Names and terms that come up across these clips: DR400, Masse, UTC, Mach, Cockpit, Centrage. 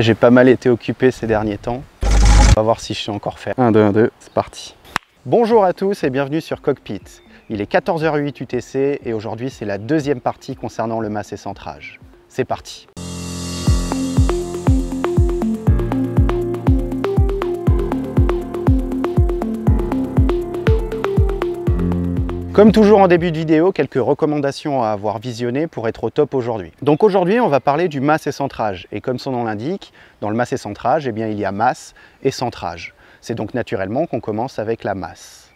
J'ai pas mal été occupé ces derniers temps, on va voir si je sais encore faire. 1, 2, 1, 2, c'est parti. Bonjour à tous et bienvenue sur Cockpit. Il est 14h08 UTC et aujourd'hui c'est la deuxième partie concernant le masse et centrage. C'est parti. Comme toujours en début de vidéo, quelques recommandations à avoir visionnées pour être au top aujourd'hui. Donc aujourd'hui, on va parler du masse et centrage. Et comme son nom l'indique, dans le masse et centrage, eh bien, il y a masse et centrage. C'est donc naturellement qu'on commence avec la masse.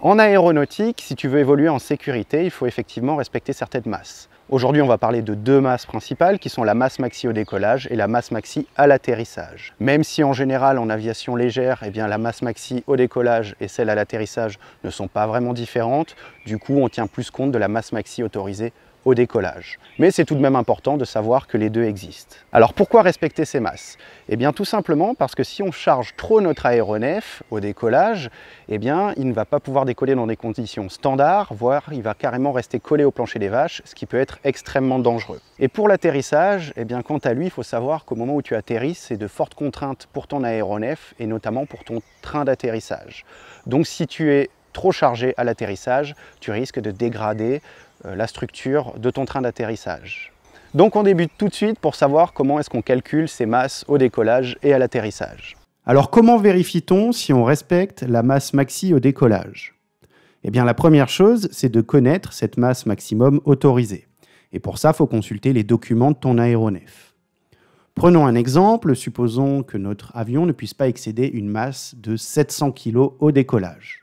En aéronautique, si tu veux évoluer en sécurité, il faut effectivement respecter certaines masses. Aujourd'hui, on va parler de deux masses principales qui sont la masse maxi au décollage et la masse maxi à l'atterrissage. Même si en général, en aviation légère, eh bien, la masse maxi au décollage et celle à l'atterrissage ne sont pas vraiment différentes, du coup, on tient plus compte de la masse maxi autorisée au décollage. Mais c'est tout de même important de savoir que les deux existent. Alors pourquoi respecter ces masses? Eh bien tout simplement parce que si on charge trop notre aéronef au décollage, eh bien il ne va pas pouvoir décoller dans des conditions standards, voire il va carrément rester collé au plancher des vaches, ce qui peut être extrêmement dangereux. Et pour l'atterrissage, eh bien quant à lui, il faut savoir qu'au moment où tu atterris, c'est de fortes contraintes pour ton aéronef et notamment pour ton train d'atterrissage. Donc si tu es trop chargé à l'atterrissage, tu risques de dégrader la structure de ton train d'atterrissage. Donc on débute tout de suite pour savoir comment est-ce qu'on calcule ces masses au décollage et à l'atterrissage. Alors comment vérifie-t-on si on respecte la masse maxi au décollage? Eh bien la première chose, c'est de connaître cette masse maximum autorisée. Et pour ça, il faut consulter les documents de ton aéronef. Prenons un exemple, supposons que notre avion ne puisse pas excéder une masse de 700 kg au décollage.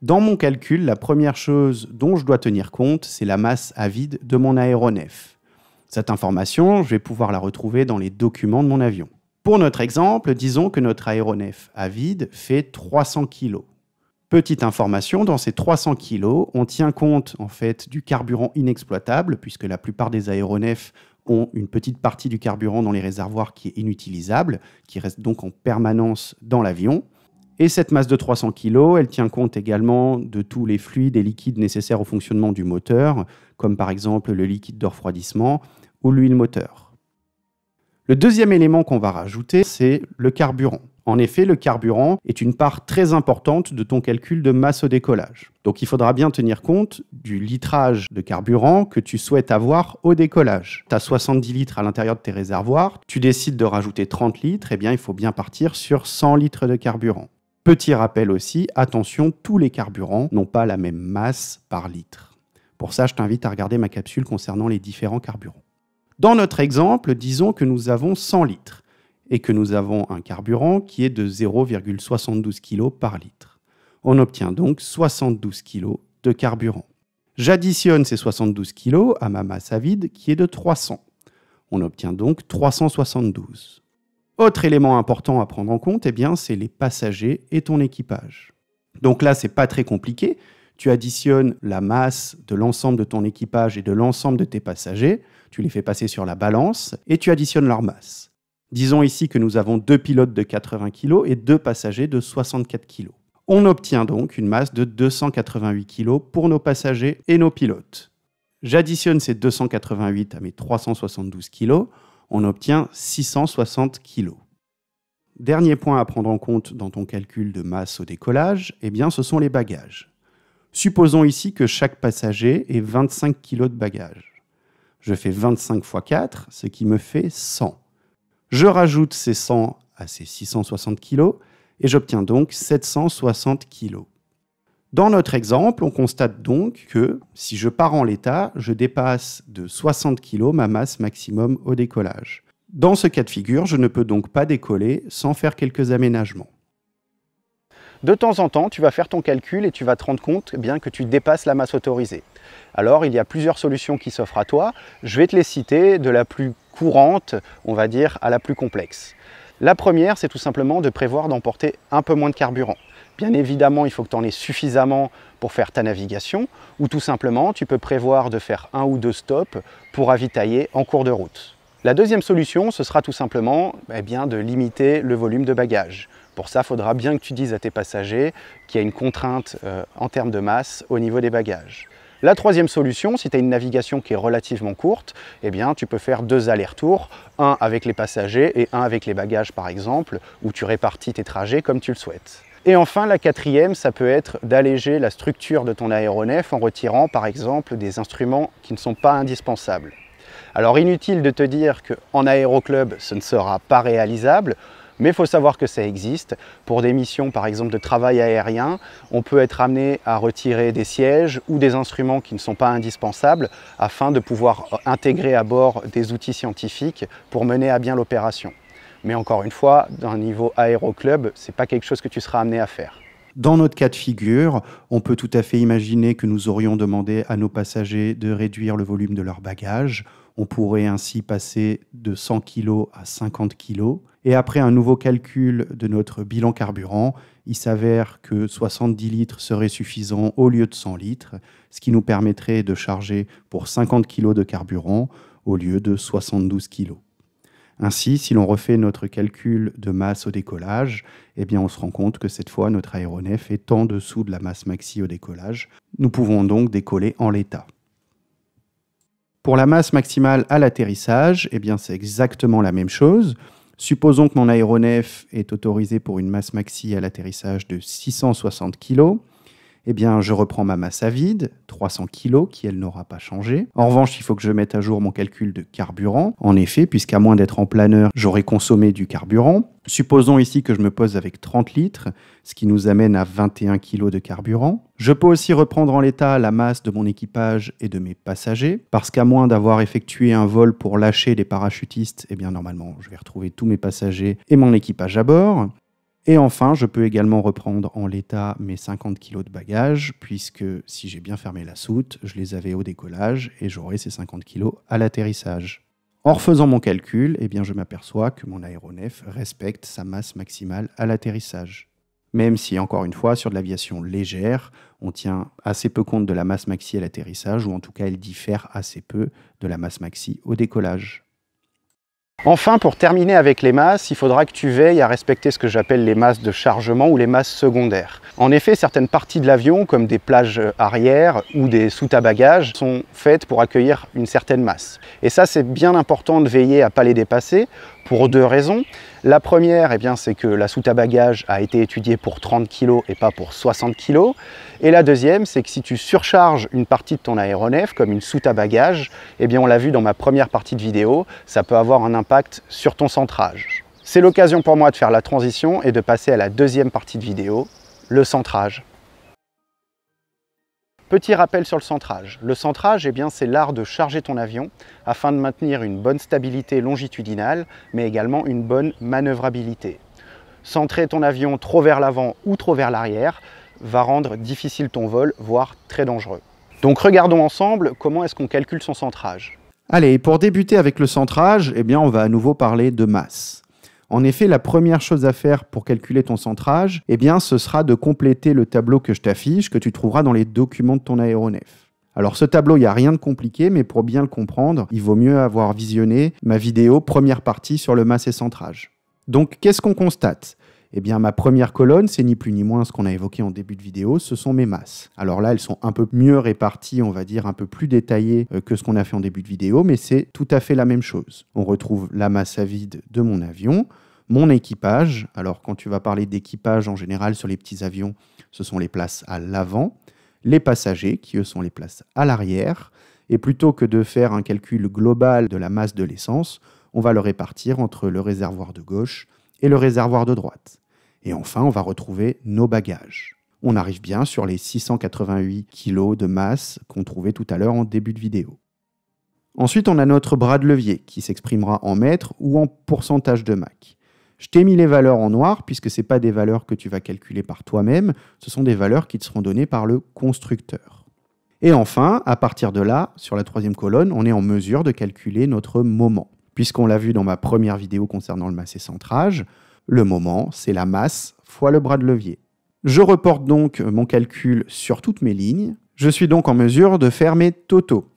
Dans mon calcul, la première chose dont je dois tenir compte, c'est la masse à vide de mon aéronef. Cette information, je vais pouvoir la retrouver dans les documents de mon avion. Pour notre exemple, disons que notre aéronef à vide fait 300 kg. Petite information, dans ces 300 kg, on tient compte en fait du carburant inexploitable, puisque la plupart des aéronefs ont une petite partie du carburant dans les réservoirs qui est inutilisable, qui reste donc en permanence dans l'avion. Et cette masse de 300 kg, elle tient compte également de tous les fluides et liquides nécessaires au fonctionnement du moteur, comme par exemple le liquide de refroidissement ou l'huile moteur. Le deuxième élément qu'on va rajouter, c'est le carburant. En effet, le carburant est une part très importante de ton calcul de masse au décollage. Donc il faudra bien tenir compte du litrage de carburant que tu souhaites avoir au décollage. Tu as 70 litres à l'intérieur de tes réservoirs, tu décides de rajouter 30 litres, eh bien il faut bien partir sur 100 litres de carburant. Petit rappel aussi, attention, tous les carburants n'ont pas la même masse par litre. Pour ça, je t'invite à regarder ma capsule concernant les différents carburants. Dans notre exemple, disons que nous avons 100 litres et que nous avons un carburant qui est de 0,72 kg par litre. On obtient donc 72 kg de carburant. J'additionne ces 72 kg à ma masse à vide qui est de 300. On obtient donc 372. Autre élément important à prendre en compte, eh bien, c'est les passagers et ton équipage. Donc là, c'est pas très compliqué. Tu additionnes la masse de l'ensemble de ton équipage et de l'ensemble de tes passagers, tu les fais passer sur la balance et tu additionnes leur masse. Disons ici que nous avons deux pilotes de 80 kg et deux passagers de 64 kg. On obtient donc une masse de 288 kg pour nos passagers et nos pilotes. J'additionne ces 288 à mes 372 kg. On obtient 660 kg. Dernier point à prendre en compte dans ton calcul de masse au décollage, eh bien, ce sont les bagages. Supposons ici que chaque passager ait 25 kg de bagages. Je fais 25 x 4, ce qui me fait 100. Je rajoute ces 100 à ces 660 kg et j'obtiens donc 760 kg. Dans notre exemple, on constate donc que, si je pars en l'état, je dépasse de 60 kg ma masse maximum au décollage. Dans ce cas de figure, je ne peux donc pas décoller sans faire quelques aménagements. De temps en temps, tu vas faire ton calcul et tu vas te rendre compte bien que tu dépasses la masse autorisée. Alors, il y a plusieurs solutions qui s'offrent à toi. Je vais te les citer de la plus courante, on va dire, à la plus complexe. La première, c'est tout simplement de prévoir d'emporter un peu moins de carburant. Bien évidemment, il faut que tu en aies suffisamment pour faire ta navigation ou tout simplement, tu peux prévoir de faire un ou deux stops pour ravitailler en cours de route. La deuxième solution, ce sera tout simplement de limiter le volume de bagages. Pour ça, il faudra bien que tu dises à tes passagers qu'il y a une contrainte en termes de masse au niveau des bagages. La troisième solution, si tu as une navigation qui est relativement courte, eh bien, tu peux faire deux allers-retours, un avec les passagers et un avec les bagages par exemple, où tu répartis tes trajets comme tu le souhaites. Et enfin, la quatrième, ça peut être d'alléger la structure de ton aéronef en retirant par exemple des instruments qui ne sont pas indispensables. Alors inutile de te dire qu'en aéroclub, ce ne sera pas réalisable, mais il faut savoir que ça existe. Pour des missions, par exemple, de travail aérien, on peut être amené à retirer des sièges ou des instruments qui ne sont pas indispensables afin de pouvoir intégrer à bord des outils scientifiques pour mener à bien l'opération. Mais encore une fois, d'un niveau aéroclub, ce n'est pas quelque chose que tu seras amené à faire. Dans notre cas de figure, on peut tout à fait imaginer que nous aurions demandé à nos passagers de réduire le volume de leurs bagages. On pourrait ainsi passer de 100 kg à 50 kg. Et après un nouveau calcul de notre bilan carburant, il s'avère que 70 litres seraient suffisants au lieu de 100 litres, ce qui nous permettrait de charger pour 50 kg de carburant au lieu de 72 kg. Ainsi, si l'on refait notre calcul de masse au décollage, eh bien on se rend compte que cette fois, notre aéronef est en dessous de la masse maxi au décollage. Nous pouvons donc décoller en l'état. Pour la masse maximale à l'atterrissage, eh bien c'est exactement la même chose. Supposons que mon aéronef est autorisé pour une masse maxi à l'atterrissage de 660 kg. Eh bien, je reprends ma masse à vide, 300 kg, qui elle n'aura pas changé. En revanche, il faut que je mette à jour mon calcul de carburant. En effet, puisqu'à moins d'être en planeur, j'aurai consommé du carburant. Supposons ici que je me pose avec 30 litres, ce qui nous amène à 21 kg de carburant. Je peux aussi reprendre en l'état la masse de mon équipage et de mes passagers, parce qu'à moins d'avoir effectué un vol pour lâcher les parachutistes, eh bien normalement, je vais retrouver tous mes passagers et mon équipage à bord. Et enfin, je peux également reprendre en l'état mes 50 kg de bagages, puisque si j'ai bien fermé la soute, je les avais au décollage et j'aurai ces 50 kg à l'atterrissage. En refaisant mon calcul, eh bien, je m'aperçois que mon aéronef respecte sa masse maximale à l'atterrissage. Même si, encore une fois, sur de l'aviation légère, on tient assez peu compte de la masse maxi à l'atterrissage, ou en tout cas, elle diffère assez peu de la masse maxi au décollage. Enfin, pour terminer avec les masses, il faudra que tu veilles à respecter ce que j'appelle les masses de chargement ou les masses secondaires. En effet, certaines parties de l'avion, comme des plages arrière ou des soutes à bagages, sont faites pour accueillir une certaine masse. Et ça, c'est bien important de veiller à ne pas les dépasser, pour deux raisons. La première, eh bien, c'est que la soute à bagages a été étudiée pour 30 kg et pas pour 60 kg. Et la deuxième, c'est que si tu surcharges une partie de ton aéronef, comme une soute à bagages, eh bien, on l'a vu dans ma première partie de vidéo, ça peut avoir un impact sur ton centrage. C'est l'occasion pour moi de faire la transition et de passer à la deuxième partie de vidéo, le centrage. Petit rappel sur le centrage. Le centrage, eh bien, c'est l'art de charger ton avion afin de maintenir une bonne stabilité longitudinale, mais également une bonne manœuvrabilité. Centrer ton avion trop vers l'avant ou trop vers l'arrière va rendre difficile ton vol, voire très dangereux. Donc regardons ensemble comment est-ce qu'on calcule son centrage. Allez, pour débuter avec le centrage, eh bien, on va à nouveau parler de masse. En effet, la première chose à faire pour calculer ton centrage, eh bien, ce sera de compléter le tableau que je t'affiche, que tu trouveras dans les documents de ton aéronef. Alors ce tableau, il n'y a rien de compliqué, mais pour bien le comprendre, il vaut mieux avoir visionné ma vidéo première partie sur le masse et centrage. Donc, qu'est-ce qu'on constate ? Eh bien, ma première colonne, c'est ni plus ni moins ce qu'on a évoqué en début de vidéo, ce sont mes masses. Alors là, elles sont un peu mieux réparties, on va dire, un peu plus détaillées que ce qu'on a fait en début de vidéo, mais c'est tout à fait la même chose. On retrouve la masse à vide de mon avion, mon équipage. Alors, quand tu vas parler d'équipage, en général, sur les petits avions, ce sont les places à l'avant. Les passagers, qui eux sont les places à l'arrière. Et plutôt que de faire un calcul global de la masse de l'essence, on va le répartir entre le réservoir de gauche et le réservoir de droite. Et enfin, on va retrouver nos bagages. On arrive bien sur les 688 kg de masse qu'on trouvait tout à l'heure en début de vidéo. Ensuite, on a notre bras de levier qui s'exprimera en mètres ou en pourcentage de Mach. Je t'ai mis les valeurs en noir puisque ce n'est pas des valeurs que tu vas calculer par toi-même, ce sont des valeurs qui te seront données par le constructeur. Et enfin, à partir de là, sur la troisième colonne, on est en mesure de calculer notre moment. Puisqu'on l'a vu dans ma première vidéo concernant le masse et centrage, le moment, c'est la masse fois le bras de levier. Je reporte donc mon calcul sur toutes mes lignes. Je suis donc en mesure de faire mes totaux.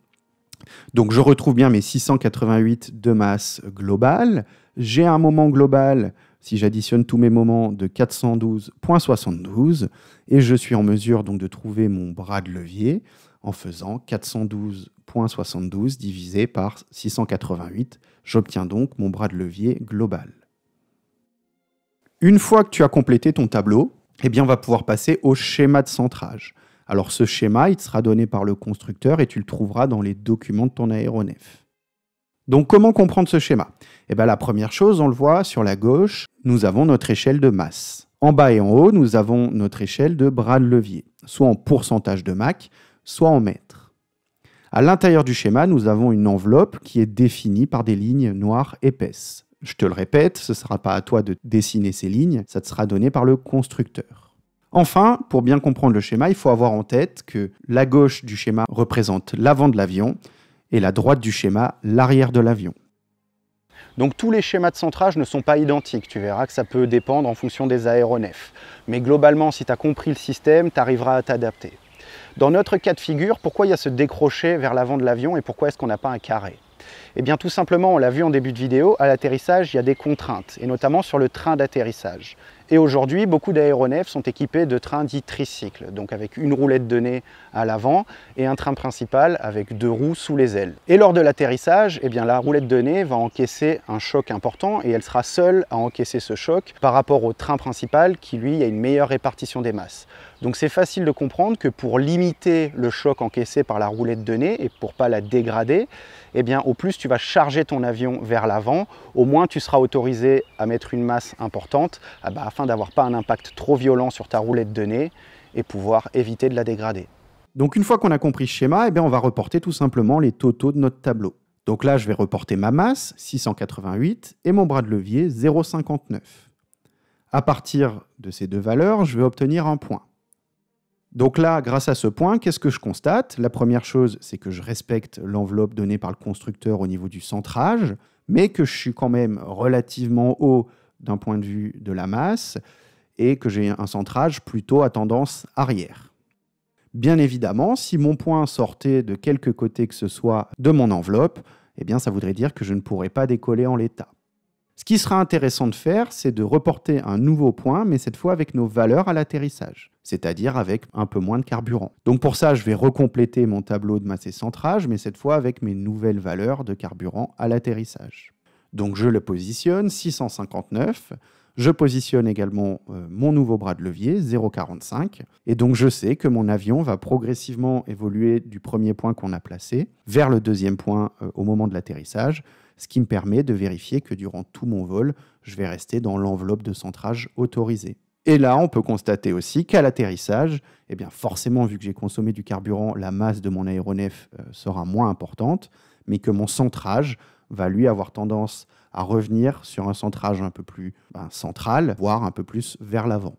Donc je retrouve bien mes 688 de masse globale. J'ai un moment global, si j'additionne tous mes moments, de 412,72. Et je suis en mesure donc de trouver mon bras de levier en faisant 412,72 divisé par 688. J'obtiens donc mon bras de levier global. Une fois que tu as complété ton tableau, eh bien on va pouvoir passer au schéma de centrage. Alors ce schéma, il te sera donné par le constructeur et tu le trouveras dans les documents de ton aéronef. Donc comment comprendre ce schéma? Eh bien la première chose, on le voit sur la gauche, nous avons notre échelle de masse. En bas et en haut, nous avons notre échelle de bras de levier, soit en pourcentage de Mach, soit en mètres. À l'intérieur du schéma, nous avons une enveloppe qui est définie par des lignes noires épaisses. Je te le répète, ce ne sera pas à toi de dessiner ces lignes, ça te sera donné par le constructeur. Enfin, pour bien comprendre le schéma, il faut avoir en tête que la gauche du schéma représente l'avant de l'avion et la droite du schéma l'arrière de l'avion. Donc tous les schémas de centrage ne sont pas identiques, tu verras que ça peut dépendre en fonction des aéronefs. Mais globalement, si tu as compris le système, tu arriveras à t'adapter. Dans notre cas de figure, pourquoi il y a ce décroché vers l'avant de l'avion et pourquoi est-ce qu'on n'a pas un carré? Eh bien tout simplement, on l'a vu en début de vidéo, à l'atterrissage, il y a des contraintes, et notamment sur le train d'atterrissage. Et aujourd'hui, beaucoup d'aéronefs sont équipés de trains dits tricycles, donc avec une roulette de nez à l'avant et un train principal avec deux roues sous les ailes. Et lors de l'atterrissage, eh bien la roulette de nez va encaisser un choc important et elle sera seule à encaisser ce choc par rapport au train principal qui, lui, a une meilleure répartition des masses. Donc c'est facile de comprendre que pour limiter le choc encaissé par la roulette de nez et pour ne pas la dégrader, eh bien au plus tu vas charger ton avion vers l'avant, au moins tu seras autorisé à mettre une masse importante afin d'avoir pas un impact trop violent sur ta roulette de nez et pouvoir éviter de la dégrader. Donc une fois qu'on a compris ce schéma, eh bien on va reporter tout simplement les totaux de notre tableau. Donc là, je vais reporter ma masse, 688, et mon bras de levier, 0,59. À partir de ces deux valeurs, je vais obtenir un point. Donc là, grâce à ce point, qu'est-ce que je constate? La première chose, c'est que je respecte l'enveloppe donnée par le constructeur au niveau du centrage, mais que je suis quand même relativement haut d'un point de vue de la masse, et que j'ai un centrage plutôt à tendance arrière. Bien évidemment, si mon point sortait de quelque côté que ce soit de mon enveloppe, eh bien ça voudrait dire que je ne pourrais pas décoller en l'état. Ce qui sera intéressant de faire, c'est de reporter un nouveau point, mais cette fois avec nos valeurs à l'atterrissage, c'est-à-dire avec un peu moins de carburant. Donc pour ça, je vais recompléter mon tableau de masse et centrage, mais cette fois avec mes nouvelles valeurs de carburant à l'atterrissage. Donc je le positionne, 659, je positionne également mon nouveau bras de levier, 0,45, et donc je sais que mon avion va progressivement évoluer du premier point qu'on a placé vers le deuxième point au moment de l'atterrissage, ce qui me permet de vérifier que durant tout mon vol, je vais rester dans l'enveloppe de centrage autorisée. Et là, on peut constater aussi qu'à l'atterrissage, eh bien forcément, vu que j'ai consommé du carburant, la masse de mon aéronef sera moins importante, mais que mon centrage va lui avoir tendance à revenir sur un centrage un peu plus central, voire un peu plus vers l'avant.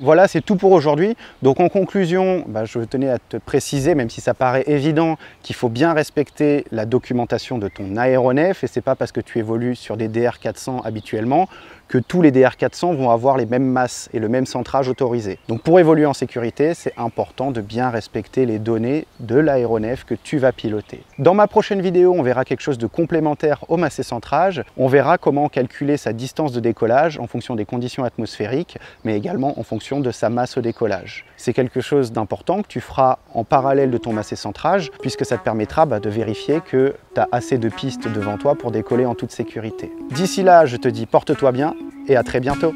Voilà, c'est tout pour aujourd'hui. Donc en conclusion, je tenais à te préciser, même si ça paraît évident, qu'il faut bien respecter la documentation de ton aéronef, et c'est pas parce que tu évolues sur des DR400 habituellement que tous les DR400 vont avoir les mêmes masses et le même centrage autorisé. Donc pour évoluer en sécurité, c'est important de bien respecter les données de l'aéronef que tu vas piloter. Dans ma prochaine vidéo, on verra quelque chose de complémentaire au masse et centrage. On verra comment calculer sa distance de décollage en fonction des conditions atmosphériques, mais également en fonction de sa masse au décollage. C'est quelque chose d'important que tu feras en parallèle de ton masse et centrage, puisque ça te permettra de vérifier que tu as assez de pistes devant toi pour décoller en toute sécurité. D'ici là, je te dis porte-toi bien, et à très bientôt.